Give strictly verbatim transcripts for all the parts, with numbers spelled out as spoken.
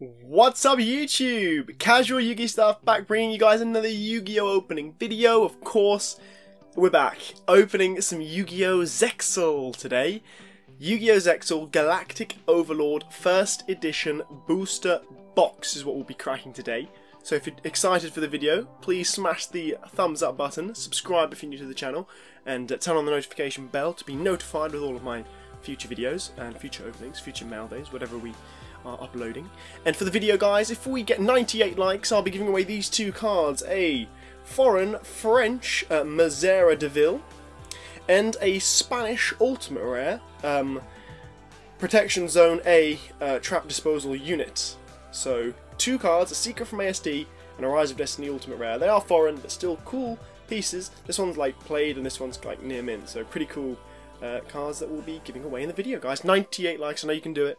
What's up YouTube? Casual Yu-Gi stuff back, bringing you guys another Yu-Gi-Oh opening video. Of course, we're back opening some Yu-Gi-Oh Zexal today. Yu-Gi-Oh Zexal Galactic Overlord first edition booster box is what we'll be cracking today. So if you're excited for the video, please smash the thumbs up button, subscribe if you're new to the channel, and turn on the notification bell to be notified with all of my future videos and future openings, future mail days, whatever we are uploading. And for the video guys, if we get ninety-eight likes, I'll be giving away these two cards, a foreign French uh, Mazera Deville and a Spanish ultimate rare um, protection zone A uh, trap disposal unit. So two cards, a secret from A S D and a Rise of Destiny ultimate rare. They are foreign but still cool pieces. This one's like played and this one's like near mint, so pretty cool uh, cards that we'll be giving away in the video guys. ninety-eight likes, I know you can do it.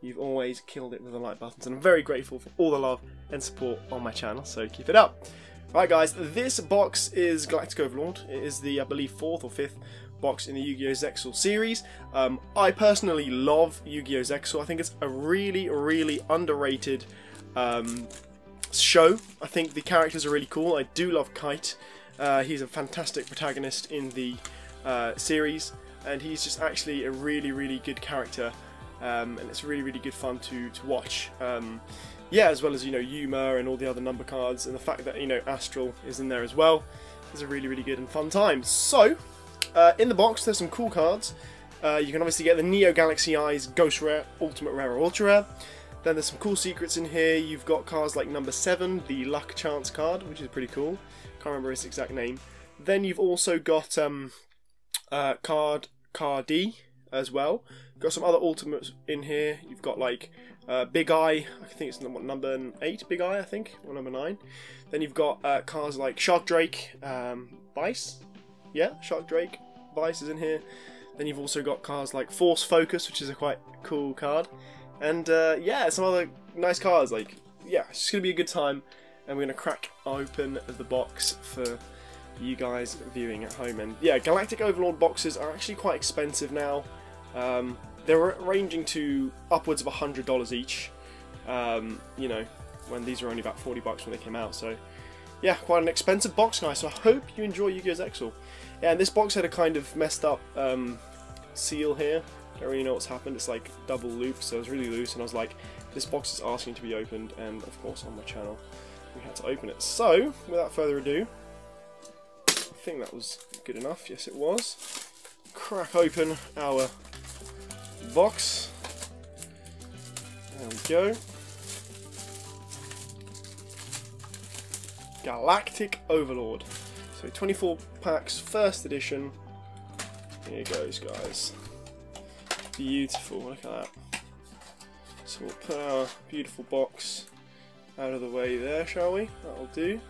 You've always killed it with the like buttons, and I'm very grateful for all the love and support on my channel, so keep it up. Right guys, this box is Galactic Overlord. It is the, I believe, fourth or fifth box in the Yu-Gi-Oh! Zexal series. Um, I personally love Yu-Gi-Oh! Zexal. I think it's a really, really underrated um, show. I think the characters are really cool. I do love Kite. Uh, he's a fantastic protagonist in the uh, series, and he's just actually a really, really good character. Um, and it's really, really good fun to, to watch. Um, yeah, as well as, you know, Yuma and all the other number cards, and the fact that, you know, Astral is in there as well. It's a really, really good and fun time. So, uh, in the box, there's some cool cards. Uh, you can obviously get the Neo Galaxy Eyes, Ghost Rare, Ultimate Rare or Ultra Rare. Then there's some cool secrets in here. You've got cards like Number seven, the Luck Chance card, which is pretty cool. Can't remember its exact name. Then you've also got um, uh, card Cardi as well. Got some other ultimates in here. You've got like uh, Big Eye, I think it's what, number eight, Big Eye I think, or number nine. Then you've got uh, cards like Shark Drake um, Vice, yeah, Shark Drake Vice is in here. Then you've also got cards like Force Focus, which is a quite cool card, and uh, yeah, some other nice cards. Like, yeah, it's just gonna be a good time, and we're gonna crack open the box for you guys viewing at home. And yeah, Galactic Overlord boxes are actually quite expensive now. Um, they're ranging to upwards of a hundred dollars each. Um, you know, when these were only about forty bucks when they came out. So yeah, quite an expensive box, guys. So I hope you enjoy Yu-Gi-Oh! Zexal. Yeah, and this box had a kind of messed up um, seal here. Don't really know what's happened. It's like double looped, so it was really loose. And I was like, this box is asking to be opened, and of course on my channel we had to open it. So without further ado, I think that was good enough. Yes, it was. Crack open our box. There we go. Galactic Overlord. So twenty-four packs, first edition. Here goes, guys. Beautiful. Look at that. So we'll put our beautiful box out of the way there, shall we? That'll do.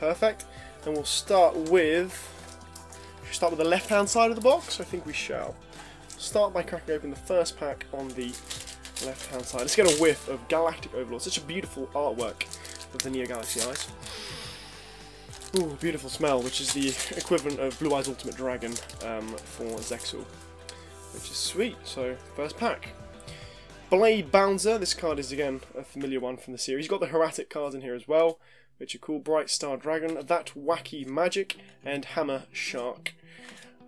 Perfect. And we'll start with. Should we start with the left-hand side of the box? I think we shall. Start by cracking open the first pack on the left-hand side. Let's get a whiff of Galactic Overlord. Such a beautiful artwork of the Neo Galaxy Eyes. Ooh, beautiful smell, which is the equivalent of Blue Eyes Ultimate Dragon um, for Zexal, which is sweet. So, first pack. Blade Bouncer. This card is, again, a familiar one from the series. You've got the Hieratic cards in here as well, which are cool. Bright Star Dragon, That Wacky Magic, and Hammer Shark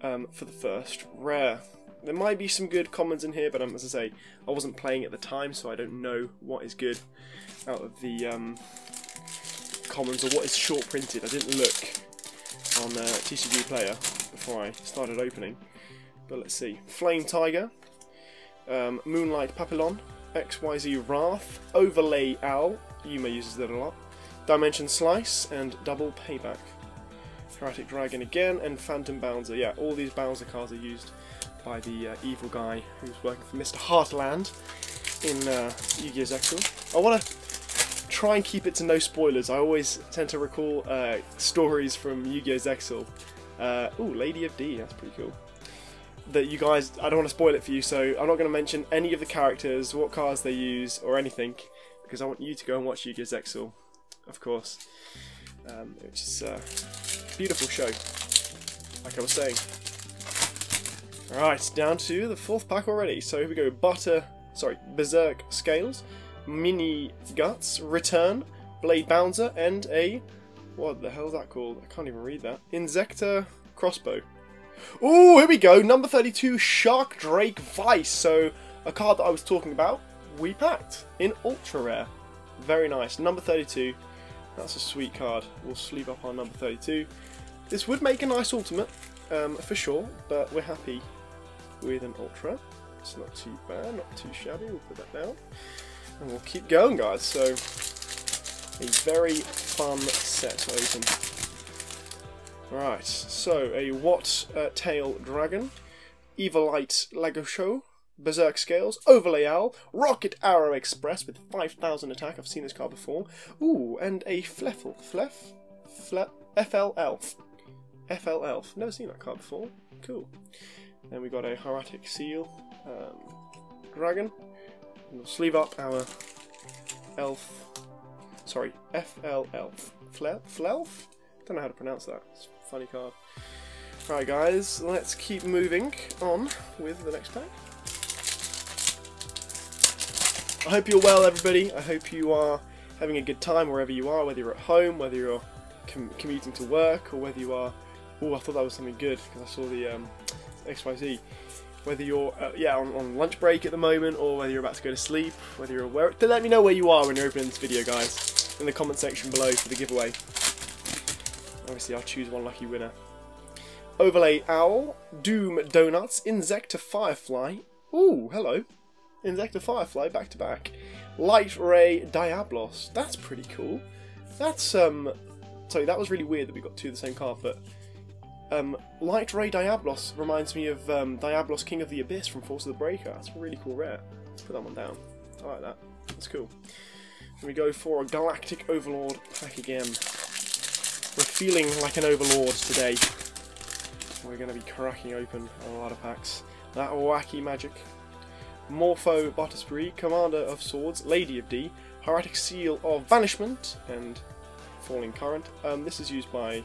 um, for the first rare. There might be some good commons in here, but um, as I say, I wasn't playing at the time, so I don't know what is good out of the um, commons or what is short printed. I didn't look on uh, T C G Player before I started opening, but let's see. Flame Tiger, um, Moonlight Papillon, X Y Z Wrath, Overlay Owl, Yuma uses that a lot, Dimension Slice, and Double Payback. Hieratic Dragon again, and Phantom Bouncer. Yeah, all these Bouncer cards are used by the uh, evil guy who's working for Mister Heartland in uh, Yu-Gi-Oh! Zexal. I want to try and keep it to no spoilers. I always tend to recall uh, stories from Yu-Gi-Oh! Zexal. Uh, ooh, Lady of D, that's pretty cool. That you guys, I don't want to spoil it for you, so I'm not going to mention any of the characters, what cards they use, or anything, because I want you to go and watch Yu-Gi-Oh! Zexal, of course. Um, which is uh, a beautiful show, like I was saying. Right, down to the fourth pack already. So here we go. Butter, sorry, Berserk Scales, Mini Guts, Return, Blade Bouncer, and a... what the hell is that called? I can't even read that. Inzektor Crossbow. Ooh, here we go! Number thirty-two, Shark Drake Vice. So, a card that I was talking about, we packed in Ultra Rare. Very nice. Number thirty-two. That's a sweet card. We'll sleeve up our number thirty-two. This would make a nice ultimate, um, for sure, but we're happy with an Ultra. It's not too bad, not too shabby. We'll put that down. And we'll keep going, guys. So, a very fun set to open. Right, so a Watt uh, Tail Dragon, Evilite Lagosho, Berserk Scales, Overlay Owl, Rocket Arrow Express with five thousand attack. I've seen this card before. Ooh, and a Fleffle. Fleff? Fleff? F L Elf. F L Elf. Never seen that card before. Cool. Then we got a Hieratic Seal um, Dragon. We'll sleeve up our Elf. Sorry, F L Elf. Fle Flelf? Don't know how to pronounce that. It's a funny card. Alright, guys, let's keep moving on with the next pack. I hope you're well, everybody. I hope you are having a good time wherever you are, whether you're at home, whether you're com commuting to work, or whether you are... Oh, I thought that was something good, because I saw the um, X Y Z. Whether you're uh, yeah, on, on lunch break at the moment, or whether you're about to go to sleep, whether you're aware... Then let me know where you are when you're opening this video, guys, in the comment section below for the giveaway. Obviously, I'll choose one lucky winner. Overlay Owl, Doom Donuts, Inzektor Firefly. Ooh, hello. Inzektor Firefly back to back. Light Ray Diabolos. That's pretty cool. That's um sorry, that was really weird that we got two of the same card, but um Light Ray Diabolos reminds me of um Diabolos King of the Abyss from Force of the Breaker. That's a really cool rare. Let's put that one down. I like that. That's cool. And we go for a Galactic Overlord pack again. We're feeling like an Overlord today. We're gonna be cracking open a lot of packs. That Wacky Magic. Morpho Butterfly, Commander of Swords, Lady of D, Hieratic Seal of Vanishment, and Falling Current. Um, this is used by,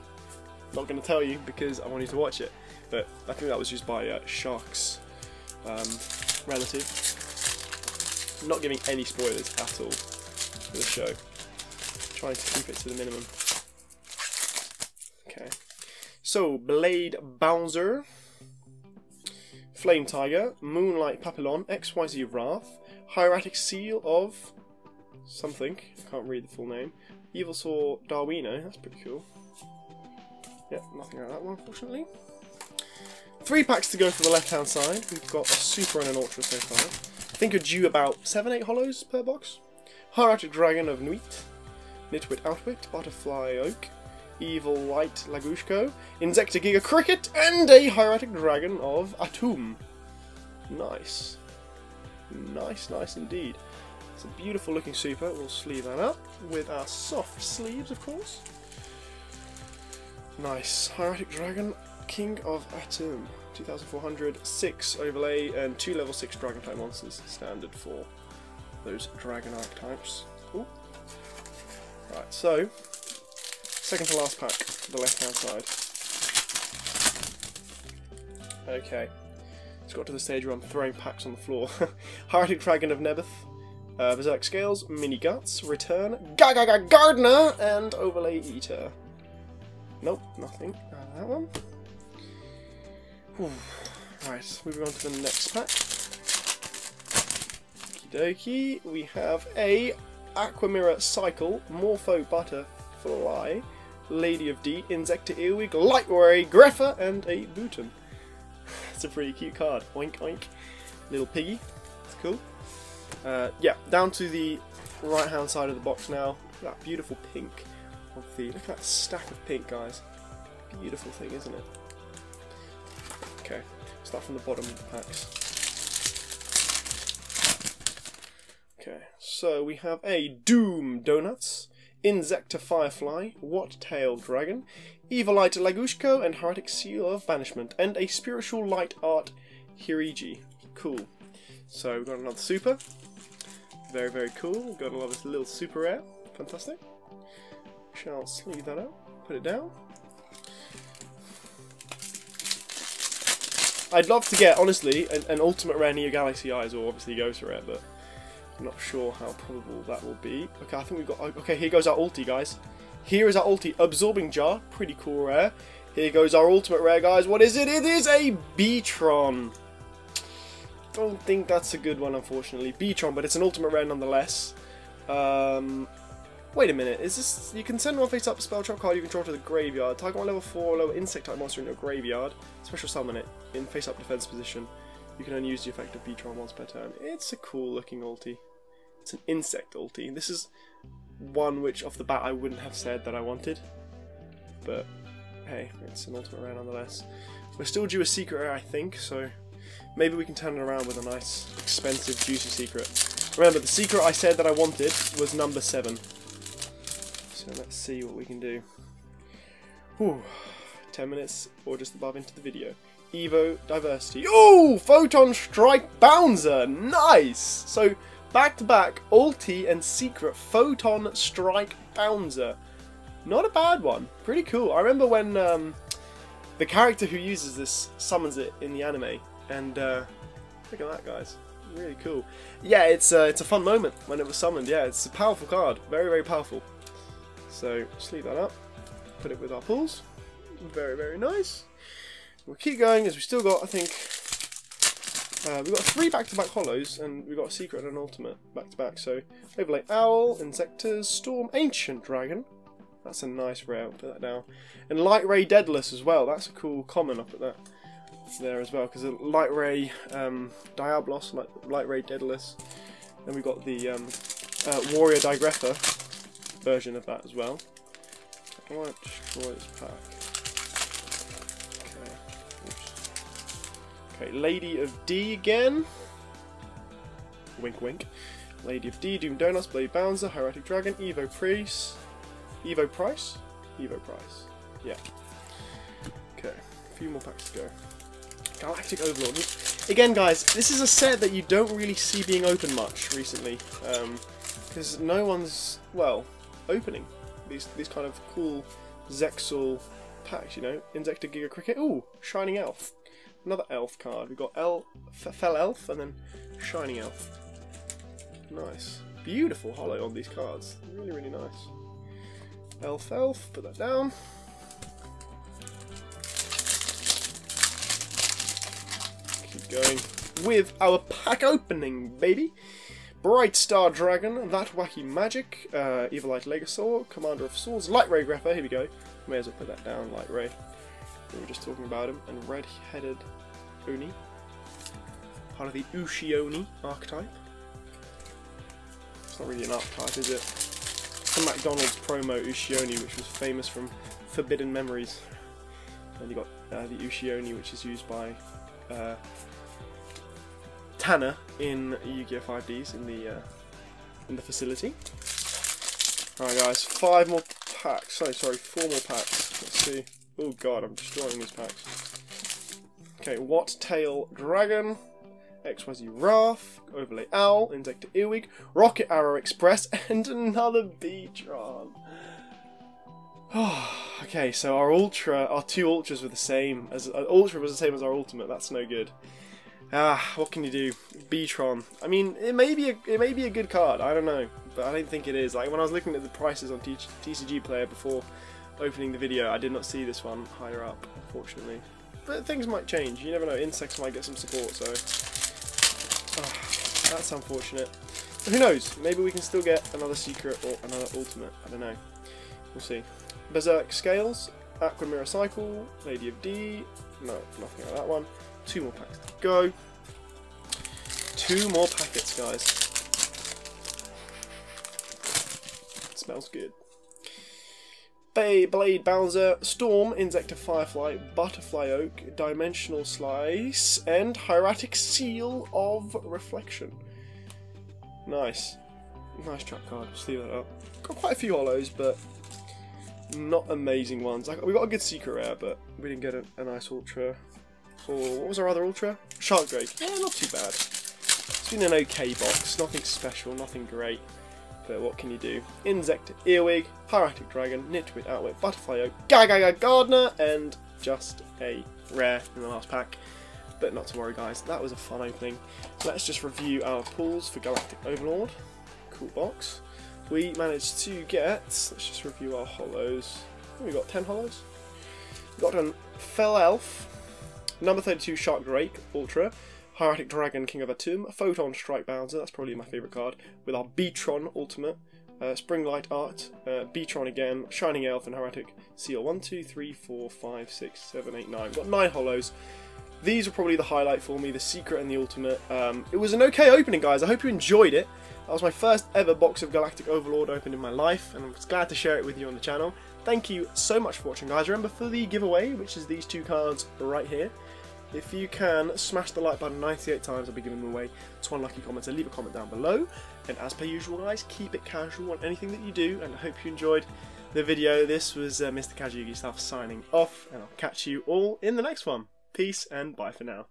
not going to tell you because I want you to watch it, but I think that was used by uh, Shark's um, relative. I'm not giving any spoilers at all for the show. I'm trying to keep it to the minimum. Okay. So, Blade Bouncer. Flame Tiger, Moonlight Papillon, X Y Z Wrath, Hieratic Seal of something, I can't read the full name, Evil Saw Darwino, that's pretty cool. Yep, nothing like that one, unfortunately. Three packs to go for the left-hand side. We've got a Super and an Ultra so far. I think we're due about seven, eight hollows per box. Hieratic Dragon of Nuit, Nitwit Outwit, Butterfly Oak, Evil Light Lagushko, Inzektor Giga-Cricket, and a Hieratic Dragon of Atum. Nice. Nice, nice indeed. It's a beautiful looking super. We'll sleeve that up with our soft sleeves, of course. Nice. Hieratic Dragon, King of Atum. two thousand four hundred, six overlay, and two level six dragon type monsters. Standard for those dragon archetypes. Ooh. Right, so... second to last pack, the left-hand side. Okay, it's got to the stage where I'm throwing packs on the floor. Hieratic Dragon of Nebeth, uh, Berserk Scales, Mini Guts, Return, Gagaga Gardener, and Overlay Eater. Nope, nothing. Uh, that one. Whew. Right, moving on to the next pack. Okie dokie, we have a Aquamirror Cycle, Morpho Butterfly, Lady of D, Inzektor Earwig, Light Ray, Greffa, and a Bootum. It's a pretty cute card. Oink oink. Little piggy. It's cool. Uh, yeah, down to the right hand side of the box now. That beautiful pink of the... look at that stack of pink, guys. Beautiful thing, isn't it? Okay, start from the bottom of the packs. Okay, so we have a Doom Donuts, Inzektor Firefly, Watt Tail Dragon, Evilite Lagushko, and Hieratic Seal of Banishment, and a Spiritual Light Art Hirigi. Cool. So we've got another super. Very, very cool. Gotta love this little super rare. Fantastic. Shall sleeve that out. Put it down. I'd love to get, honestly, an, an Ultimate Rare Neo Galaxy Eyes, or obviously Ghost Rare, but I'm not sure how probable that will be. Okay, I think we've got... Okay, here goes our ulti, guys. Here is our ulti. Absorbing Jar. Pretty cool rare. Here goes our ultimate rare, guys. What is it? It is a B-tron. Don't think that's a good one, unfortunately. B-tron, but it's an ultimate rare nonetheless. Um... Wait a minute, is this... You can send one face up spell trap card you control to the graveyard. Target one level four lower insect type monster in your graveyard. Special summon it in face up defense position. You can unuse the effect of B-tron once per turn. It's a cool looking ulti. It's an insect ulti. This is one which off the bat I wouldn't have said that I wanted. But hey, it's an ultimate rare nonetheless. We're still due a secret rare, I think, so maybe we can turn it around with a nice, expensive, juicy secret. Remember, the secret I said that I wanted was number seven. So let's see what we can do. Whew. ten minutes or just above into the video. Evo diversity. Oh, Photon Strike Bouncer. Nice. So back to back ulti and secret Photon Strike Bouncer. Not a bad one. Pretty cool. I remember when um, the character who uses this summons it in the anime. And uh, look at that, guys. Really cool. Yeah, it's uh, it's a fun moment when it was summoned. Yeah, it's a powerful card. Very, very powerful. So, just leave that up, put it with our pulls, very, very nice. We'll keep going as we've still got, I think, uh, we've got three back-to-back hollows, and we've got a secret and an ultimate back-to-back. So, Overlay Owl, Inzektors, Storm, Ancient Dragon, that's a nice rare, I'll put that down. And Light Ray Deadless as well, that's a cool common, I'll put that there as well, because the Light Ray um, Diabolos, Light, Light Ray Deadless, then we've got the um, uh, Warrior Digreffer version of that as well. I want to destroy this pack. Okay. Oops. Okay, Lady of D again. Wink, wink. Lady of D, Doom Donuts, Blade Bouncer, Hieratic Dragon, Evo Price. Evo Price? Evo Price. Yeah. Okay, a few more packs to go. Galactic Overlord. Again, guys, this is a set that you don't really see being open much recently. Um, because no one's, well, opening these these kind of cool Zexal packs, you know. Inzektor Giga-Cricket. Ooh, Shining Elf. Another Elf card. We've got F L Elf and then Shining Elf. Nice. Beautiful holo on these cards. Really, really nice. F L Elf. Put that down. Keep going with our pack opening, baby. Bright Star Dragon, That Wacky Magic, uh, Evil Eyed Legosaur, Commander of Swords, Light Ray Greffer, here we go. May as well put that down, Light Ray. We were just talking about him. And Red-Headed Oni, part of the Ushioni archetype. It's not really an archetype, is it? It's a McDonald's promo, Ushioni, which was famous from Forbidden Memories. And you got uh, the Ushioni, which is used by... Uh, Tanner in Yu-Gi-Oh five Ds in the uh, in the facility. Alright guys, five more packs. Sorry, sorry, four more packs. Let's see. Oh god, I'm destroying these packs. Okay, Watt Tail Dragon, X Y Z Wrath, Overlay Owl, Inzektor Earwig, Rocket Arrow Express, and another B-tron. Oh, okay, so our ultra, our two ultras were the same as uh, ultra was the same as our ultimate. That's no good. Ah, what can you do? B-tron. I mean, it may be a it may be a good card. I don't know, but I don't think it is. Like when I was looking at the prices on T C G Player before opening the video, I did not see this one higher up, unfortunately. But things might change. You never know. Insects might get some support, so oh, that's unfortunate. But who knows? Maybe we can still get another secret or another ultimate. I don't know. We'll see. Berserk Scales, Aqua Mirror Cycle, Lady of D. No, nothing like that one. Two more packs to go. Two more packets, guys. It smells good. Bay, Blade Bouncer, Storm, Inzektor Firefly, Butterfly Oak, Dimensional Slice, and Hieratic Seal of Reflection. Nice. Nice trap card. Just leave that up. Got quite a few hollows, but not amazing ones. We got a good secret rare, but we didn't get a, a nice ultra. Or what was our other ultra? Shark Drake. Yeah, not too bad. It's been an okay box. Nothing special, nothing great. But what can you do? Inzektor Earwig, Hieratic Dragon, Nitwit Outwit, Butterfly Oak, Gagaga Gardener, and just a rare in the last pack. but not to worry guys, that was a fun opening. Let's just review our pulls for Galactic Overlord. Cool box. We managed to get, let's just review our hollows. We got ten hollows. We got an F L Elf, Number thirty-two Shark Drake, Ultra, Hieratic Dragon, King of Atum, Photon Strike Bouncer, that's probably my favourite card, with our B-tron Ultimate, uh, Springlight Art, uh, B-tron again, Shining Elf and Hieratic Seal. one, two, three, four, five, six, seven, eight, nine. We've got nine hollows. These were probably the highlight for me, the Secret and the Ultimate. Um, it was an okay opening, guys. I hope you enjoyed it. That was my first ever box of Galactic Overlord opened in my life, and I was glad to share it with you on the channel. Thank you so much for watching, guys. Remember, for the giveaway, which is these two cards right here, if you can smash the like button ninety-eight times, I'll be giving them away to unlucky commenter. Leave a comment down below, and as per usual, guys, keep it casual on anything that you do, and I hope you enjoyed the video. This was uh, Mister Kazuyugi Stuff signing off, and I'll catch you all in the next one. Peace and bye for now.